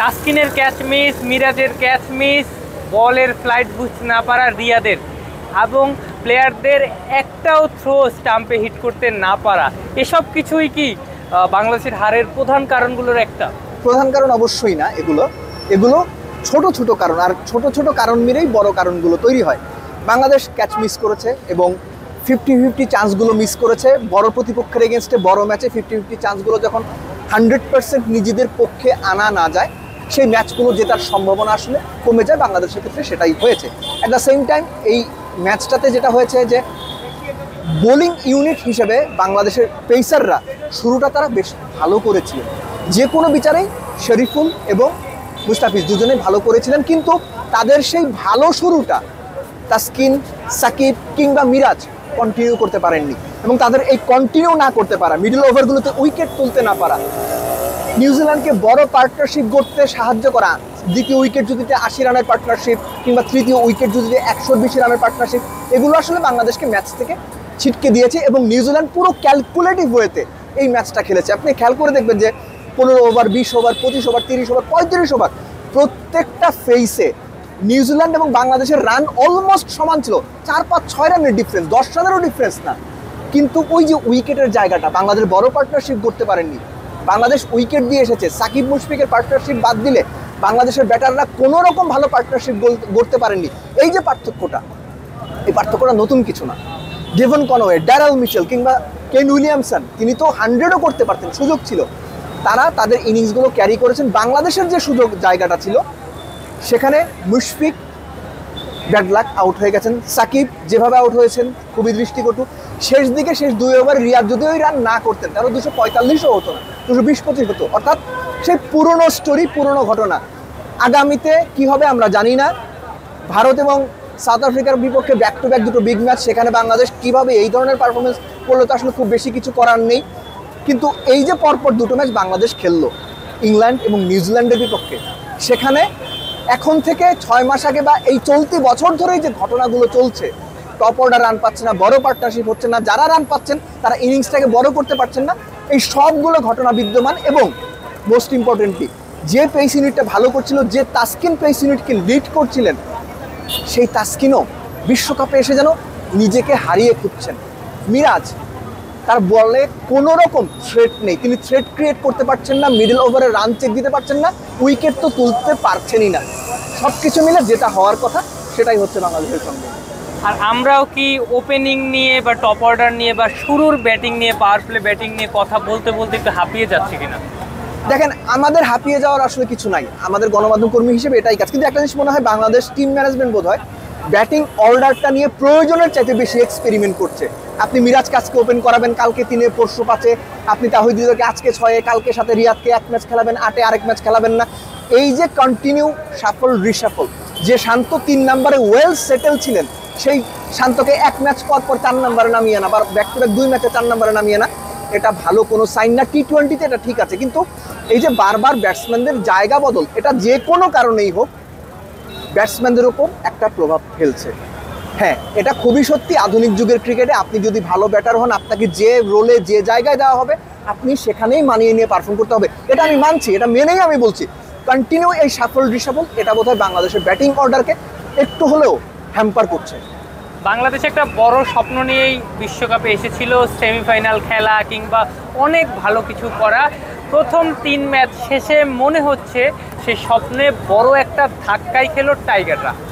তাসকিনের ক্যাচমিস, মিরাজের ক্যাচমিস, বলের ফ্লাইট বুঝতে না পারা রিয়াদের এবং প্লেয়ারদের একটাও থ্রো স্টাম্পে হিট করতে না পারা, এসব কিছুই কি বাংলাদেশের হারের প্রধান কারণগুলোর একটা? প্রধান কারণ অবশ্যই না, এগুলো ছোট ছোট কারণ, আর ছোট ছোট কারণ মিলেই বড় কারণগুলো তৈরি হয়। বাংলাদেশ ক্যাচ মিস করেছে এবং 50-50 চান্সগুলো মিস করেছে। বড় প্রতিপক্ষের এগেনস্টে বড় ম্যাচে 50-50 চান্সগুলো যখন 100% নিজেদের পক্ষে আনা না যায়, সেই ম্যাচগুলো জেতার সম্ভাবনা আসলে কমে যায় বাংলাদেশের ক্ষেত্রে, সেটাই হয়েছে। অ্যাট দ্য সেম টাইম এই ম্যাচটাতে যেটা হয়েছে যে বোলিং ইউনিট হিসেবে বাংলাদেশের পেসাররা শুরুটা তারা বেশ ভালো করেছিল, যে কোনো বিচারেই শরীফুল এবং মুস্তাফিজ দুজনে ভালো করেছিলেন, কিন্তু তাদের সেই ভালো শুরুটা তাসকিন, সাকিব কিংবা মিরাজ কন্টিনিউ করতে পারেননি। এবং তাদের এই কন্টিনিউ না করতে পারা, মিডল ওভারগুলোতে উইকেট তুলতে না পারা, নিউজিল্যান্ডকে বড় পার্টনারশিপ করতে সাহায্য করা, দ্বিতীয় উইকেট যুতিতে 80 রানের পার্টনারশিপ কিংবা তৃতীয় উইকেট যুতিতে 120 রানের পার্টনারশিপ, এগুলো আসলে বাংলাদেশকে ম্যাচ থেকে ছিটকে দিয়েছে। এবং নিউজিল্যান্ড পুরো ক্যালকুলেটিভ ওয়েতে এই ম্যাচটা খেলেছে। আপনি খেয়াল করে দেখবেন যে 15 over, 20 over, 25 over, 30 over, 35 over প্রত্যেকটা ফেইসে নিউজিল্যান্ড এবং বাংলাদেশের রান অলমোস্ট সমান ছিল, 4-5-6 রানের ডিফারেন্স, 10 রানেরও ডিফারেন্স না। কিন্তু ওই যে উইকেটের জায়গাটা বাংলাদেশ বড় পার্টনারশিপ করতে পারেননি। বাংলাদেশ উইকেট দিয়ে এসেছে, সাকিব মুশফিকের পার্টনারশিপ বাদ দিলে বাংলাদেশের ব্যাটাররা কোনো রকম ভালো পার্টনারশিপ গড়তে পারেননি। এই যে পার্থক্যটা, এই পার্থক্যটা নতুন কিছু না। ডেভন কনওয়ে, ড্যারেল মিচেল কিংবা কেন উইলিয়ামসন, তিনি তো 100ও করতে পারতেন, সুযোগ ছিল, তারা তাদের ইনিংসগুলো ক্যারি করেছেন। বাংলাদেশের যে সুযোগ জায়গাটা ছিল সেখানে মুশফিক ব্যাড লাক আউট হয়ে গেছেন, সাকিব যেভাবে আউট হয়েছেন খুবই দৃষ্টিকটু। শেষ 2 ওভার রিয়াদ যদি ওই রান না করতেন তাহলে 245ও হতো না, 220-25 হতো। অর্থাৎ সেই পুরনো স্টোরি, পুরনো ঘটনা। আগামীতে কি হবে আমরা জানি না। ভারত এবং সাউথ আফ্রিকার বিপক্ষে ব্যাক টু ব্যাক দুটো বিগ ম্যাচ, সেখানে বাংলাদেশ কিভাবে এই ধরনের পারফরমেন্স করলো তো আসলে খুব বেশি কিছু করার নেই। কিন্তু এই যে পরপর দুটো ম্যাচ বাংলাদেশ খেললো ইংল্যান্ড এবং নিউজিল্যান্ডের বিপক্ষে, সেখানে এখন থেকে 6 মাস আগে বা এই চলতি বছর ধরেই যে ঘটনাগুলো চলছে, টপ অর্ডার রান পাচ্ছে না, বড় পার্টনারশিপ হচ্ছে না, যারা রান পাচ্ছেন তারা ইনিংসটাকে বড় করতে পারছেন না, এই সবগুলো ঘটনা বিদ্যমান। এবং মোস্ট ইম্পর্টেন্টলি, যে পেস ইউনিটটা ভালো করছিল, যে তাসকিন পেস ইউনিটকে লিড করছিলেন, সেই তাসকিনও বিশ্বকাপে এসে যেন নিজেকে হারিয়ে খুঁজছেন। মিরাজ, তার বলে কোনো রকম থ্রেট নেই, তিনি থ্রেট ক্রিয়েট করতে পারছেন না, মিডল ওভারে রান চেক দিতে পারছেন না, উইকেট তো তুলতে পারছেনই না। সব কিছু মিলে যেটা হওয়ার কথা সেটাই হচ্ছে বাংলাদেশের সঙ্গে। আর আমরাও কি ওপেনিং নিয়ে বা টপ অর্ডার নিয়ে বা শুরুর ব্যাটিং নিয়ে, পাওয়ার প্লে ব্যাটিং নিয়ে কথা বলতে বলতে একটু হাঁপিয়ে যাচ্ছে কিনা? দেখেন, আমাদের হাঁপিয়ে যাওয়ার আসলে কিছু নাই, আমাদের গণমাধ্যম কর্মী হিসেবে এটাই কাজ। কিন্তু একটা জিনিস মনে হয় বাংলাদেশ টিম ম্যানেজমেন্ট বোধ হয় ব্যাটিং অর্ডারটা নিয়ে প্রয়োজনের চাইতে বেশি এক্সপেরিমেন্ট করছে। আপনি মিরাজ কাজকে ওপেন করাবেন, কালকে 3-এ, পরশু 5-এ, আপনি তাহিদুলকে আজকে 6-এ, কালকে 7-এ, রিয়াদকে এক ম্যাচ খেলাবেন, 8-এ আরেক ম্যাচ খেলাবেন না। এই যে কন্টিনিউ সাফল রিসাফল, যে শান্ত 3 নম্বরে ওয়েল সেটেল ছিলেন, সেই শান্তকে এক ম্যাচ পর 4 নম্বরে নামিয়ে না, আবার ব্যাক টু ব্যাক 2 ম্যাচে 4 নম্বরে নামিয়ে না, এটা ভালো কোনো সাইন না। T20-তে এটা ঠিক আছে, কিন্তু এই যে বারবার ব্যাটসম্যানদের জায়গা বদল, এটা যে কোনো কারণেই হোক ব্যাটসম্যানদের ওপর একটা প্রভাব ফেলছে। হ্যাঁ, এটা খুবই সত্যি, আধুনিক যুগের ক্রিকেটে আপনি যদি ভালো ব্যাটার হন, আপনাকে যে রোলে, যে জায়গায় দেওয়া হবে, আপনি সেখানেই মানিয়ে নিয়ে পারফর্ম করতে হবে। এটা আমি মানছি, এটা মেনেই আমি বলছি। কন্টিনিউ এই সাফল রিসাফল, এটা বোধহয় বাংলাদেশের ব্যাটিং অর্ডারকে একটু হলেও হ্যাম্পার করছে। বাংলাদেশ একটা বড় স্বপ্ন নিয়েই বিশ্বকাপে এসেছিল, সেমিফাইনাল খেলা কিংবা অনেক ভালো কিছু করা। প্রথম 3 ম্যাচ শেষে মনে হচ্ছে সে স্বপ্নে বড় একটা ধাক্কাই খেলো টাইগাররা।